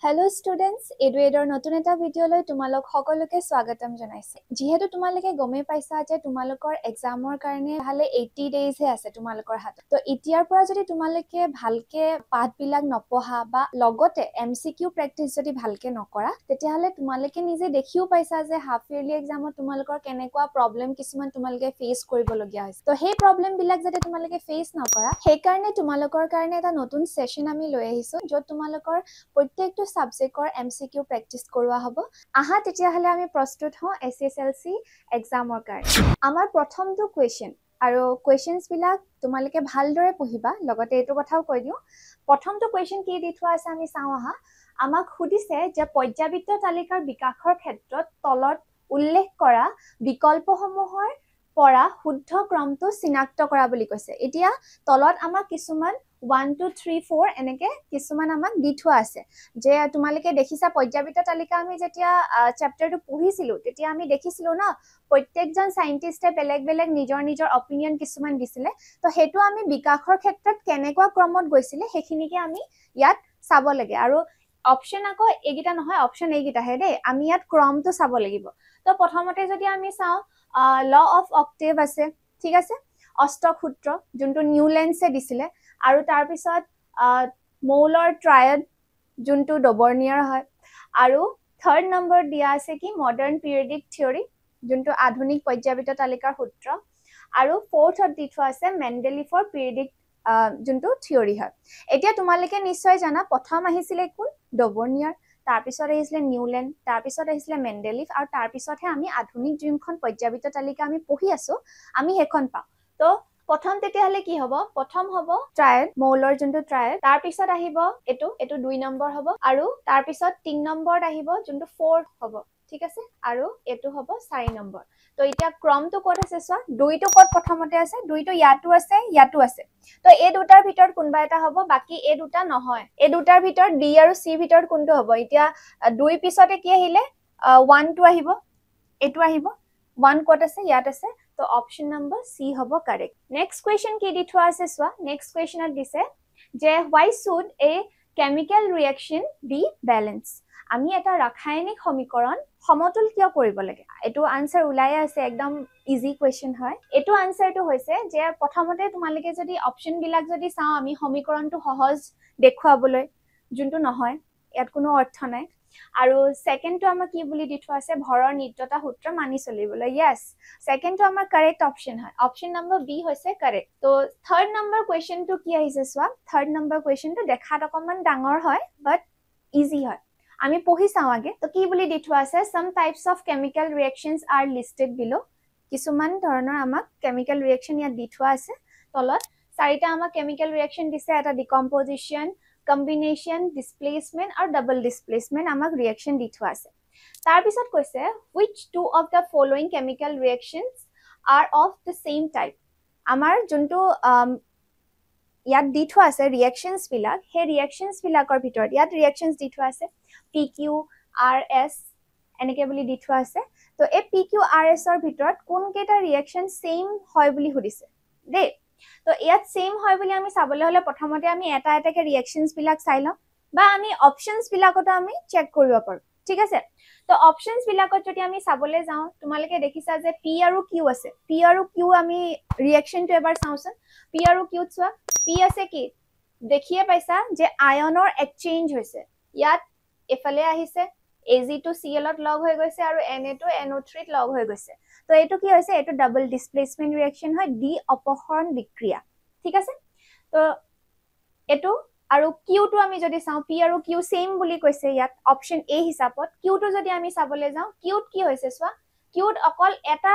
Hello students, EduAid or Notuneta video loi tumalok hokoloke swagatam janaise. Jihetu tumaloke gome paisa je tumalokor exam or karone hale 80 days he ase tumalokor hat. To etiar pora jodi tumaloke bhalke path bilak nopoha ba logote MCQ practice jodi bhalke nokora tetihale tumaloke nije dekhiu paisa je half yearly exam ot tumalokor kenekwa problem kisuman tumaloke face koribologia hoise. To he problem bilak jodi tumaloke face nokora he karone tumalokor karone eta notun session ami loi ahisu jot tumalokor prottekto subject or MCQ practice korwa hobo aha tetia hale ami prostut ho HSLC exam or karone amar prothom to question aro questions bilak tumalike bhal dore pohiba logote eto kothao koi diu prothom to question ki di thua ase ami saw aha amak khudise je pojjabitto talikar bikakhor khetrot tolot ullekh kora bikolpo homohor pora huddho kromto sinakto kora boli koise etia tolot amak kisuman 1 2 3 4 এনেকে কিছুমান আমাক দি থোৱা আছে যে তোমালকে দেখিছা পৰ্যায়বিত তালিকা আমি যেতিয়া চ্যাপ্টাৰটো পঢ়িছিলো তেতিয়া আমি দেখিছিলো না প্ৰত্যেকজন সাইন্টিষ্টে বেলেগ বেলেগ নিজৰ নিজৰ অপিনিয়ন কিছুমান দিছিলে তো হেতু আমি বিকাশৰ ক্ষেত্ৰত কেনেকুৱা ক্ৰমত গৈছিলে হেখিনিকে আমি ইয়াত চাব লাগে আৰু অপশন আকৌ এগিটা নহয় অপশন এগিটা হে দে আমি ইয়াত ক্ৰমটো চাব লাগিব তো প্ৰথমতে যদি আমি চাও ল অফ অক্টেভ আছে ঠিক আছে অষ্টক সূত্ৰ যোনটো নিউলেন্ডছে দিছিলে আৰু তাৰ পিছত মৌলৰ ট্ৰায়াড যোনটো ডবৰনিয়াৰ হয় আৰু থাৰ্ড নম্বৰ দিয়া আছে কি মডাৰ্ণ পিৰিয়ডিক থিওৰি যোনটো আধুনিক পৰ্যায়বিত তালিকাৰ সূত্ৰ আৰু ফ'ৰ্থত দি থোৱা আছে মেণ্ডেলিফৰ পিৰিয়ডিক যোনটো থিওৰি হয় এতিয়া তোমালকে নিশ্চয় জানা প্ৰথম আহিছিল কোন ডবৰনিয়াৰ তাৰ পিছত আহিছিল নিউল্যান্ড তাৰ পিছত আহিছিল মেণ্ডেলিফ আৰু তাৰ পিছতহে আমি আধুনিক যোনখন পৰ্যায়বিত তালিকা আমি পঢ়ি আছো আমি হেখন পাও তো প্ৰথম তেতিয়ালে কি হ'ব প্ৰথম হ'ব ট্ৰায়াড মৌলৰ যোনটো ট্ৰায়াড তাৰ পিছত আহিব এটো 2 নম্বৰ হ'ব আৰু তাৰ পিছত 3 নম্বৰত আহিব যোনটো 4 হ'ব ঠিক আছে আৰু এটো হ'ব 4 নম্বৰ তো এটা ক্ৰমটো কোড আছে সো দুইটো কোড প্ৰথমতে আছে দুইটো ইয়াটো আছে ইয়াটো আছে তো এই দুটাৰ ভিতৰত কোনবা এটা হ'ব বাকি এই দুটা নহয় এই দুটাৰ ভিতৰত ডি আৰু সি ভিতৰত কোনটো হ'ব এটা দুই পিছতে কি আহিলে 1 2 আহিব এটো আহিব 1 কোড আছে ইয়াত আছে तो ऑप्शन नंबर सी होबो करेक्ट नेक्स्ट क्वेश्चन की दिथवा आसे स्वा नेक्स्ट क्वेश्चन दिसे जे why should a chemical reaction be balance आमी एटा रासायनिक समीकरण समतुल किया करिबो लागे एतो आन्सर उलाय आसे एकदम इजी क्वेश्चन है एतो आन्सर तो होइसे जे प्रथमते तुमालके जदि ऑप्शन बिलाक जदि साउ आमी समीकरण तो सहज देखुवाबोले जुनतो नहय एत कोनो अर्थ नै आरो सेकंड तो आमा की बोली दिथवा आसे भरर नित्यता सूत्र मानि चलिबोला यस सेकंड तो आमा करेक्ट ऑप्शन है ऑप्शन नंबर बी होइसे करेक्ट तो थर्ड नंबर क्वेश्चन तो की आइसे सवा थर्ड नंबर क्वेश्चन तो देखात अकमान डांगर है बट इजी है आमी पहि साउ आगे तो की बोली दिथवा आसे some types of chemical reactions are listed below किसुमान धरणर आमा केमिकल रिएक्शन या दिथवा आसे तलत चारिटा आमा केमिकल रिएक्शन दिसे एटा decomposition combination displacement or double displacement amak reaction dithwa ase tar bisot koise which two of the following chemical reactions are of the same type amar junto yat dithwa ase reactions bilak he reactions bilakor bitor yat reactions dithwa ase pq rs eneke boli dithwa ase to e pq rs or bitor kon keta reaction same hoy boli hudise de तो यात same होय বুলি আমি সাবলে হলে প্ৰথমতে আমি এটা এটাকে ৰিঅ্যাকচনস বিলাক চাই লম বা আমি অপচনস বিলাকটো আমি চেক কৰিব পাৰো ঠিক আছে তো অপচনস বিলাকত যদি আমি সাবলে যাও তোমালকে দেখিছা যে পি আৰু কিউ আছে পি আৰু কিউ আমি ৰিঅ্যাকচনটো এবাৰ চাওছন পি আৰু কিউ চোৱা পি আছে কি দেখিয়ে পাইছা যে আয়নৰ এক্সচেঞ্জ হৈছে ইয়াত এফালে আহিছে Ag to Cl ত লগ হৈ গৈছে আৰু Na to NO3 ত লগ হৈ গৈছে তো এটো কি হৈছে এটো ডাবল ডিসপ্লেসমেন্ট ৰিঅ্যাকশন হয় ডি অপহৰণ বিক্ৰিয়া ঠিক আছে তো এটো আৰু কিউ টু আমি যদি চাও পি আৰু কিউ সেম বুলি কৈছে ইয়াত অপশন এ হিচাপত কিউ টু যদি আমি চাবলৈ যাও কিউট কি হৈছে সোৱা কিউট অকল এটা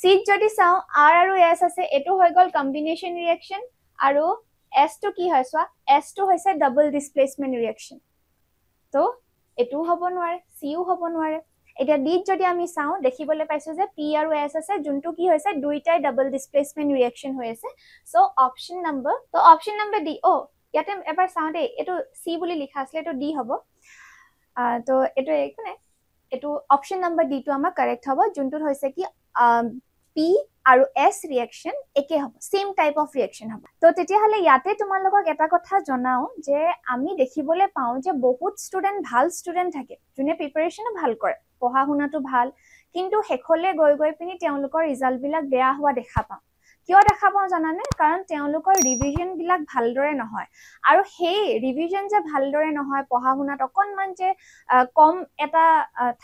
सीट जदि साउ आर आरो एस আছে এটো হৈ গল কম্বিনেশন ৰিঅ্যাকশন আৰু এস টু কি হয়ছোৱা এস টু হৈছে ডাবল ডিসপ্লেসমেন্ট ৰিঅ্যাকশন তো এটো হ'ব নোৱাৰে সি c u hobo nware eta did jodi ami sao dekhibole paisu je p aru s ase juntu ki hoise duitai double displacement reaction hoise so option number d o yate ebar sound e eto c boli likha asle eto d hobo to eto ekone eto option number d to ama correct hobo juntu hoise ki p aru s reaction eke hobo same type of reaction hobo to tetia hale yate tomar logok eta kotha jonao je ami dekhibole pao je bahut student bhal student thake june preparation bhal kore poha huna to bhal kintu hekhole goi pini teolokor result bilak beya hua dekha pa kyo dekha pa janane karon teolokor revision bilak bhal dore no hoy aru he revision je bhal dore no hoy poha huna tokon man je kom eta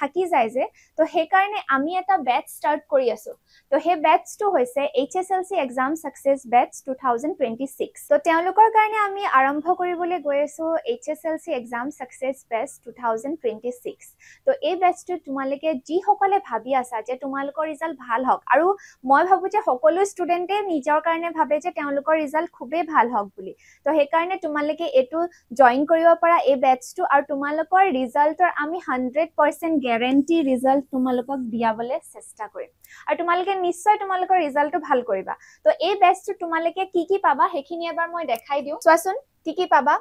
thaki jay je to he karone ami eta batch start kori asu तो हे batch two होइसे HSLC exam success batch 2026 तो त्या लोकर कारणे आमी आरंभ करिबोले गयसो HSLC एग्जाम सक्सेस बैच 2026 तो ए बैच टू तुमालके जी होकले भाबी आसा जे तुमालकर रिजल्ट ভাল हक आरो মই ভাবु जे সকলো স্টুডেন্টে নিজৰ কাৰণে ভাবে যে তেওঁলোকৰ ৰিজাল্ট খুবে ভাল হক বুলি তো হে কাৰণে তোমালকে এটো জয়েন কৰিব পৰা এ ব্যাচ টু আৰু তোমালকৰ ৰিজাল্টৰ আমি 100% গ্যাৰান্টি ৰিজাল্ট তোমালকক দিয়াবলে চেষ্টা কৰিম আৰু তোমালকে নিশ্চয় তোমালকৰ ৰিজাল্টটো ভাল কৰিবা তো এই ব্যাচটো তোমালকে কি পাবা হেখিনি এবাৰ মই দেখাই দিও চোৱাচোন কি পাবা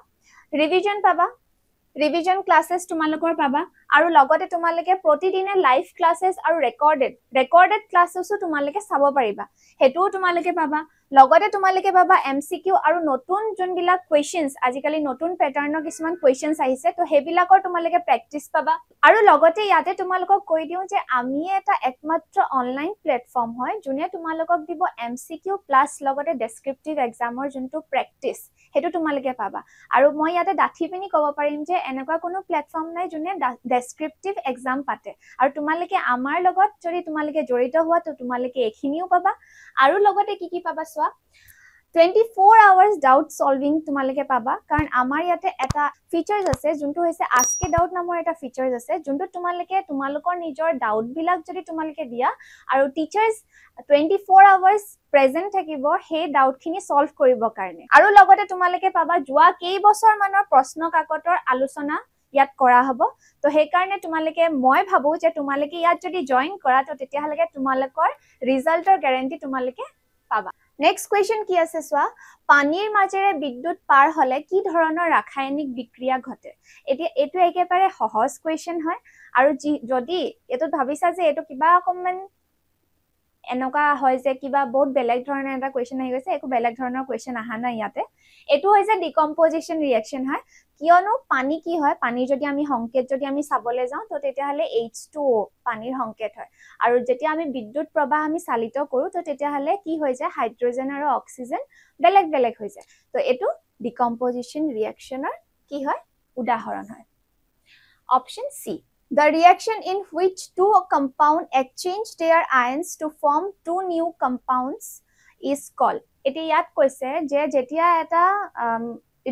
ৰিভিজন ক্লাसेस তোমালকৰ পাবা আৰু লগতে তোমালকে প্ৰতিদিনে লাইভ ক্লাसेस আৰু ৰেকৰ্ডেড ক্লাसेसও তোমালকে চাব পাৰিবা হেতু তোমালকে পাবা লগতে তোমালকে পাবা এমসিকিউ আৰু নতুন জনবিলা কোৱেশ্চনস আজিকালি নতুন প্যাটাৰ্ণৰ কিমান কোৱেশ্চনস আহিছে তো হেবিলাকৰ তোমালকে প্ৰেক্টিস পাবা আৰু লগতে ইয়াতে তোমালকক কৈ দিও যে আমি এটা একমাত্ৰ অনলাইন প্ল্যাটফৰ্ম হয় জুনে তোমালকক দিব এমসিকিউ প্লাস লগতে ডেসক্ৰিপটিভ এক্সামৰ জনটো প্ৰেক্টিস হেতু তোমালকে পাবা আৰু মই ইয়াতে দাঠি পিনি কব পাৰিম যে এনেকুৱা কোনো প্ল্যাটফৰ্ম নাই জুনে ডেসক্ৰিপটিভ এক্সাম পাতে আৰু তোমালকে আমাৰ লগত যদি তোমালকে জড়িত হোৱা তো তোমালকে এখিনিও পাবা আৰু লগতে কি পাবা 24 hours doubt solving তোমালকে পাবা কাৰণ আমাৰ ইয়াতে এটা ফিচাৰস আছে জুনটো হইছে আজকে ডাউট নামৰ এটা ফিচাৰস আছে জুনটো তোমালকে তোমালকৰ নিজৰ ডাউট বিলাক যদি তোমালকে দিয়া আৰু টিচাৰস 24 hours present থাকিব হে ডাউট খিনি সলভ কৰিব কাৰণে আৰু লগতে তোমালকে পাবা জুৱা কেই বছৰ মানৰ প্ৰশ্ন কাকতৰ আলোচনা ইয়াত কৰা হ'ব তো হে কাৰণে তোমালকে মই ভাবো যে তোমালকে ইয়াত যদি জয়েন কৰা তো তেতিয়া লাগে তোমালকৰ ৰিজাল্টৰ গ্যাৰান্টি তোমালকে পাবা नेक्स्ट क्वेश्चन কি আছে সোয়া পানিৰ মাজেৰে বিদ্যুৎ পাৰ হলে কি ধৰণৰ ৰাসায়নিক বিক্ৰিয়া ঘটে এটো এটো একেবাৰে সহজ क्वेश्चन হয় আৰু যদি এটো ভাবিছা যে এটো কিবা কমন এনেকা হয় যে কিবা বহুত বেলেগ ধৰণৰ এটা क्वेश्चन আহি গৈছে একো বেলেগ ধৰণৰ क्वेश्चन আহা নাই ইয়াতে এটো হৈছে ডিকম্পোজিশন ৰিঅ্যাকশন হয় কিয়নো পানী কি হয় পানী যদি আমি সংকেত যদি আমি সাবলে যাও তো তেতিয়া হলে H2O পানীৰ সংকেত হয় আৰু যেতি আমি বিদ্যুৎ প্ৰবাহ আমি চালিত কৰো তো তেতিয়া হলে কি হৈ যায় হাইড্ৰোজেন আৰু অক্সিজেন বেলেগ হৈ যায় তো এটো ডিকম্পোজিশন ৰিঅ্যাকশনৰ কি হয় উদাহৰণ হয় option C The reaction in which two compound exchange their ions to form two new compounds is called. Ete yat koise je jetia eta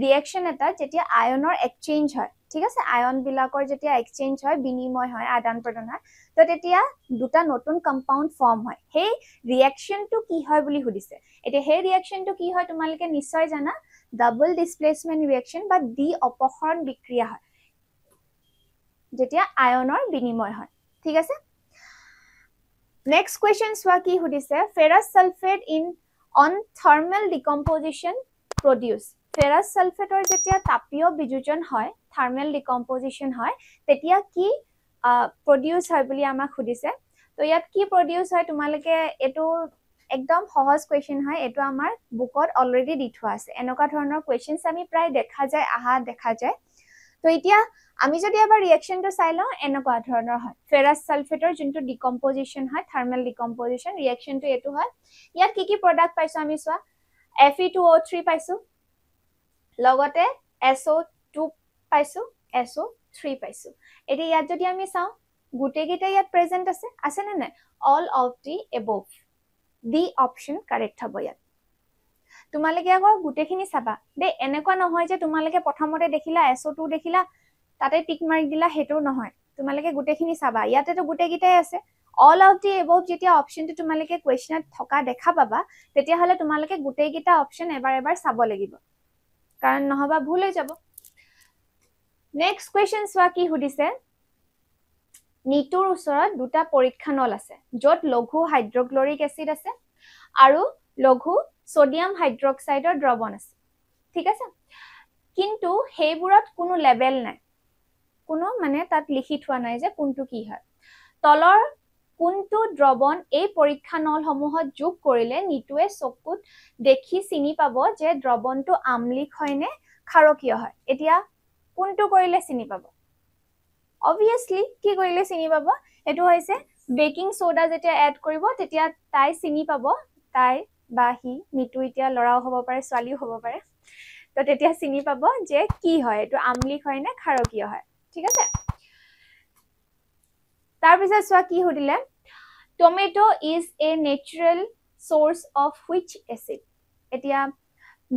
reaction eta jetia ionor exchange hoy. Thik ase ion bilakor jetia exchange hoy binimoy hoy adan pradan hoy. To tetia duta notun compound form hoy. Hey reaction to ki hoy boli hudise. Ete hey reaction to ki hoy tomaloke nischoy jana double displacement reaction ba d opohon bikriya hoy. जेटिया आयनर बिनिमय হয় ঠিক আছে next question সোয়া কি হুদিছে ferrous sulphate in on thermal decomposition produce ferrous সালফেটৰ যেতিয়া তাপীয় বিযোজন হয় থার্মাল ডিকম্পোজিশন হয় তেতিয়া কি প্রোডিউস হয় বুলি আমাক হুদিছে তো ইয়াত কি প্রোডিউস হয় তোমালকে এটো एकदम সহজ क्वेश्चन হয় এটো আমাৰ বুকত অলৰেডি দি থোৱা আছে এনেকা ধৰণৰ क्वेश्चनस আমি প্ৰায় দেখা যায় তো এতিয়া আমি যদি এবাৰ ৰিঅ্যাকশনটো চাই লওঁ এনেকুৱা ধৰণৰ হয় ফেৰাছ সালফেটৰ যোনটো ডিকম্পোজিশন হয় থাৰ্মাল ডিকম্পোজিশন ৰিঅ্যাকশনটো এটো হয় ইয়াত কি প্ৰডাক্ট পাইছো আমি সোয়া Fe2O3 পাইছো লগতে SO2 পাইছো SO3 পাইছো এটি ইয়াত যদি আমি চাওঁ গুটেগিটা ইয়াত প্ৰেজেন্ট আছে না নাই all of the above the option correct হ'ব ইয়াত তোমালকে আগৰ গুটেখিনি চাবা দে এনেকুৱা নহয় যে তোমালকে প্ৰথমতে দেখিলা SO2 দেখিলা তাতে টিক মার্ক দিলা হেটো নহয় তোমালকে গুটেখিনি চাবা ইয়াতে তো গুটেগিটাই আছে অল অফ দি এবভ যেতিয়া অপশনটো তোমালকে কোৱেশ্চনত থকা দেখা পাবা তেতিয়া হলে তোমালকে গুটেগিটা অপশন এবাৰ চাব লাগিব কাৰণ নহবা ভুল হৈ যাব নেক্সট কোৱেশ্চন সোয়া কি হুদিছে নিটোৰ ওচৰত দুটা পৰীক্ষানল আছে যত লঘু হাইড্ৰক্লৰিক এসিড আছে আৰু লঘু সোডিয়াম হাইড্ৰক্সাইডৰ দ্ৰৱণ আছে ঠিক আছে কিন্তু হেইবোৰত কোনো লেবেল নাই কোনো মানে তাত লিখি থোৱা নাই যে কোনটো কি হয় তলৰ কোনটো দ্ৰৱণ এই পৰীক্ষানলসমূহত যোগ কৰিলে নিটোৱে চকুত দেখি চিনি পাব যে দ্ৰৱণটো আমলিক হয় নে খাৰকীয় হয় এতিয়া কোনটো কৰিলে চিনি পাব obviously কি কইলে চিনি পাবা এটো হইছে বেকিং সোডা যেটা এড কৰিব তেতিয়া তাই চিনি পাবা তাই বাহি নিটু ইতিয়া লৰাও হ'ব পাৰে সালিও হ'ব পাৰে তো তেতিয়া চিনি পাবা যে কি হয় এটো আমলিক হয় না খাৰকীয় হয় ঠিক আছে তাৰ পিছত সোৱা কি হদিলে tomato is a natural source of which acid এতিয়া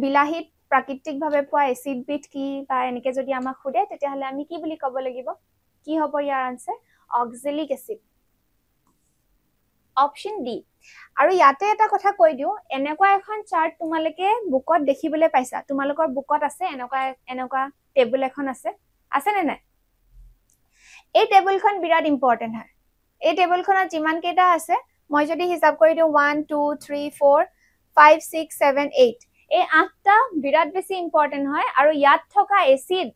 বিলাহিত প্ৰাকৃতিকভাৱে পোৱা এসিড বিট কি বা এনেকে যদি আমাক খুদে তেতিয়া হলে আমি কি বুলি কব লাগিব কি হ'ব ইয়াৰ answer oxalic acid option D আৰু ইয়াতে এটা কথা কৈ দিও এনেকুৱা এখন চাৰ্ট তোমালকে বুকত দেখিবলৈ পাইছা তোমালকৰ বুকত আছে এনেকুৱা টেবুল এখন আছে নে নাই এই টেবুলখন বিৰাট ইম্পৰ্টেন্ট হয় এই টেবুলখনত যিমান কেটা আছে মই যদি হিচাপ কৰি দিও 1 2 3 4 5 6 7 8 এই আঠটা বিৰাট বেছি ইম্পৰ্টেন্ট হয় আৰু ইয়াত থকা এসিড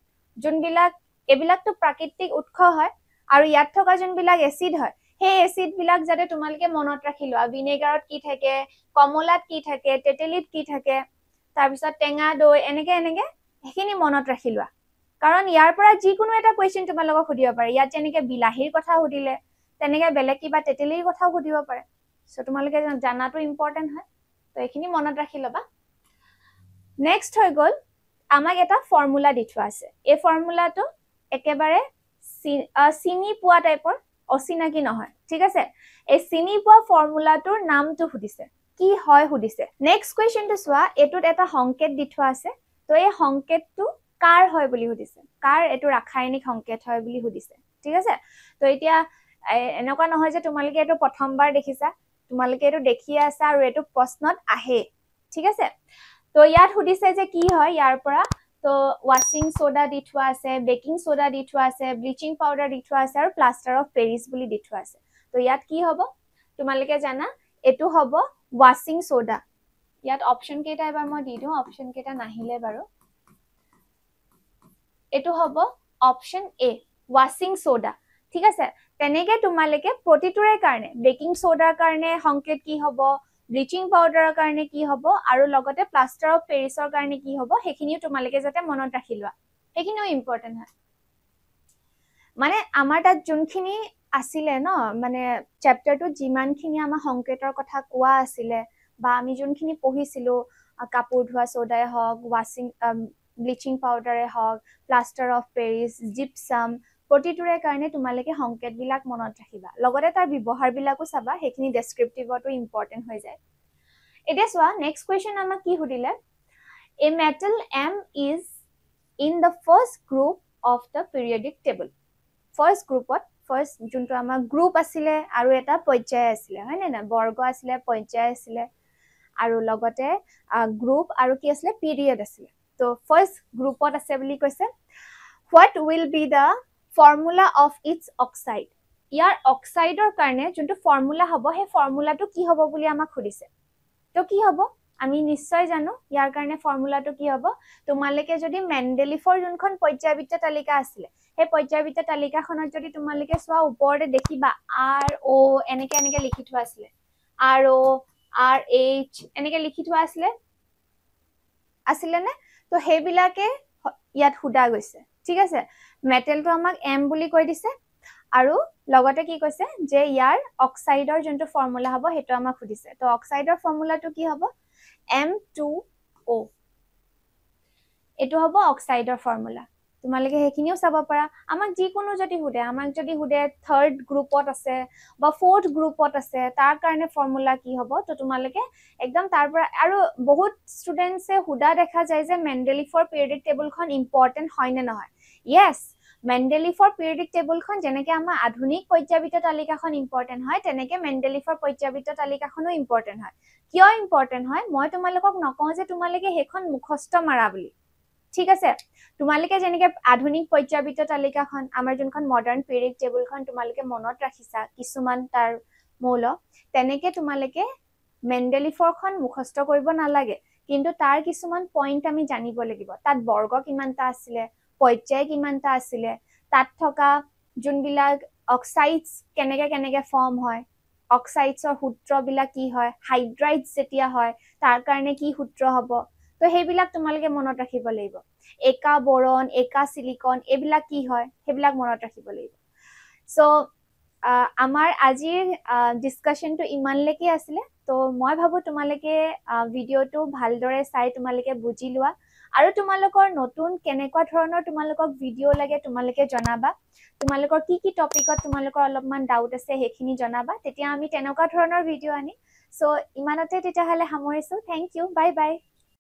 যোনবিলাক এবিলাক তো প্রাকৃতিক উৎস হয় আর ইয়াত থকা জনবিলাক এসিড হয় হে এসিড বিলাক যাতে তোমালকে মনত রাখিলো ভিনেগারত কি থাকে কমলাত কি থাকে তেতেলিত কি থাকে তার পিছত টেঙা দই এনেকে এনেকে এখিনি মনত রাখিলো কারণ ইয়াৰ পৰা যি কোনো এটা কোৱেশ্চন তোমালক খুদিব পাৰে ইয়াত যেনেকে বিলাহিৰ কথা খুদিলে তেনেকে বেলেগ কিবা তেতেলিৰ কথা খুদিব পাৰে সো তোমালকে জানাটো ইম্পৰ্টেন্ট হয় তো এখিনি মনত ৰাখিলবা নেক্সট হৈ গল আমাক এটা ফৰ্মুলা দিঠো আছে এই ফৰ্মুলাটো একেবাৰে চিনি পোৱা টাইপৰ অচিনাকি নহয় ঠিক আছে এই চিনি পোৱা ফৰ্মুলাটোৰ নামটো হুদিছে কি হয় হুদিছে নেক্সট কোৱেশ্চনটো সোৱা এটোত এটা সংকেত দি থোৱা আছে তো এই সংকেতটো কাৰ হয় বুলি হুদিছে কাৰ এটো ৰাসায়নিক সংকেত হয় বুলি হুদিছে ঠিক আছে তো এতিয়া এনেকুৱা নহয় যে তোমালকে এটো প্ৰথমবাৰ দেখিছা তোমালকে এটো দেখি আছা আৰু এটো প্ৰশ্নত আহে ঠিক আছে তো ইয়াত হুদিছে যে কি হয় ইয়াৰ পৰা তো ওয়াশিং সোডা দি থোৱা আছে বেকিং সোডা দি থোৱা আছে ব্লিচিং পাউডাৰ দি থোৱা আছে আৰু প্লাষ্টাৰ অফ পেৰিছ বুলি দি থোৱা আছে তো ইয়াত কি হ'ব তোমালকে জানা এটো হ'ব ওয়াশিং সোডা ইয়াত অপশন কেটা এবাৰ মই দি দিও অপশন কেটা নাহিলে বাৰু এটো হ'ব অপশন এ ওয়াশিং সোডা ঠিক আছে তেনেকে তোমালকে প্ৰতিটোৰে কাৰণে বেকিং সোডাৰ কাৰণে সংকেত কি হ'ব Bleaching powder karne ki hobo, aru logote plaster of Paris or karne ki hobo, hekiniu tomaleke jate monot rakhilwa. Hekiniu important hai. Mane amar ta junkhini asile no, mane chapter to jimankhini ama honketor kotha koa asile, ba ami junkhini pohisilo, kapur dhua soda hog, washing bleaching powder hog, plaster of Paris, gypsum, প্ৰতিটোৰে কাৰণে তোমালকে সংকেত বিলাক মনত ৰাখিবা লগতে তাৰ ব্যৱহাৰ বিলাকো চাবা হেখিনি ডেসক্ৰিপটিভটো ইম্পৰ্টেন্ট হৈ যায় এতিয়া সোৱা নেক্সট কোৱেশ্চন আমাক কি হুদিলে a metal M is in the first group of the periodic table first গ্ৰুপত ফাৰ্স্ট যোনটো আমাৰ গ্ৰুপ আছিলে আৰু এটা পৰ্যায় আছিলে হয় না বৰ্গ আছিলে পৰ্যায় আছিলে আৰু লগতে গ্ৰুপ আৰু কি আছিলে পিৰিয়ড আছিলে তো ফাৰ্স্ট গ্ৰুপত আছে বুলি কৈছে what will be the formula of its oxide ইয়াৰ অক্সাইডৰ কাৰণে যোনটো ফৰ্মুলা হ'ব হে ফৰ্মুলাটো কি হ'ব বুলি আমাক খুদিছে তো কি হ'ব আমি নিশ্চয় জানো ইয়াৰ কাৰণে ফৰ্মুলাটো কি হ'ব তোমালকে যদি মেণ্ডেলিফৰ যোনখন পৰ্যায়বৃত্ত তালিকা আছিল হে পৰ্যায়বৃত্ত তালিকাখনত যদি তোমালকে সোৱা ওপৰতে দেখিবা r o এনেকে এনেকে লিখি থোৱা আছিল r o r h এনেকে লিখি থোৱা আছিল না তো হেবিলাকে ইয়াত হুদা গৈছে ঠিক আছে মেটেল তো আমাক এম বুলি কই দিছে আৰু লগতে কি কৈছে যে ইয়াৰ অক্সাইডৰ যোনটো ফৰ্মুলা হ'ব হেটো আমাক খুদিছে তো অক্সাইডৰ ফৰ্মুলাটো কি হ'ব M2O এটো হ'ব অক্সাইডৰ ফৰ্মুলা তোমালকে হেখিনিও চাব পাৰা আমাক যি কোনো যদি হুদে থাৰ্ড গ্ৰুপত আছে বা ফোৰ্থ গ্ৰুপত আছে তাৰ কাৰণে ফৰ্মুলা কি হ'ব তো তোমালকে একদম তাৰ পৰা আৰু বহুত ষ্টুডেন্টসে হুদা দেখা যায় যে মেণ্ডেলিফৰ পিৰিয়ডিক টেবুলখন ইম্পৰ্টেন্ট হয় নে নহয় yes মেণ্ডেলিফৰ পিৰিয়ডিক টেবুলখন যেনেকে আমাৰ আধুনিক পৰ্যায়বৃত্ত তালিকাখন ইম্পৰ্টেন্ট হয় তেনেকে মেণ্ডেলিফৰ পৰ্যায়বৃত্ত তালিকাখনো ইম্পৰ্টেন্ট হয় কিয় ইম্পৰ্টেন্ট হয় মই তোমালকক নকওঁ যে তোমালকে হেখন মুখস্থ মাৰা বুলি ঠিক আছে তোমালকে জেনেকে আধুনিক পৰ্যায়বিত তালিকাখন আমাৰ জনখন মডাৰ্ন পিৰিয়ড টেবলখন তোমালকে মনত ৰাখিছা কিছুমান তাৰ মৌল তেনেকে তোমালকে মেন্ডেলিফৰখন মুখস্থ কৰিব নালাগে কিন্তু তাৰ কিছুমান পয়েন্ট আমি জানিব লাগিব তাত বৰ্গ কিমানটা আছিল পৰ্যায় কিমানটা আছিল তাত থকা জুনবিলাক অক্সাইডস কেনেকে কেনেকে ফৰ্ম হয় অক্সাইডসৰ সূত্ৰবিলাক কি হয় হাইড্ৰাইডস যেতিয়া হয় তাৰ কাৰণে কি সূত্ৰ হ'ব তো হেবিলাক তোমালকে মনত ৰাখিব লাগিব একা বৰণ একা সিলিকন এবলা কি হয় হেবিলাক মনত ৰাখিব লাগিব সো আমাৰ আজি ডিসকাশন টু ইমানলৈকে আছিল তো মই ভাবো তোমালকে ভিডিওটো ভালদৰে চাই তোমালকে বুজি লোৱা আৰু তোমালোকৰ নতুন কেনেকুৱা ধৰণৰ তোমালোকক ভিডিও লাগে তোমালকে জনাবা তোমালোকৰ কি টপিকত তোমালোকৰ অলপমান ডাউট আছে হেখিনি জনাবা তেতিয়া আমি তেনেকুৱা ধৰণৰ ভিডিও আনি সো ইমানতে তেতিয়াহলে হামৰিছো থ্যাংক ইউ বাই বাই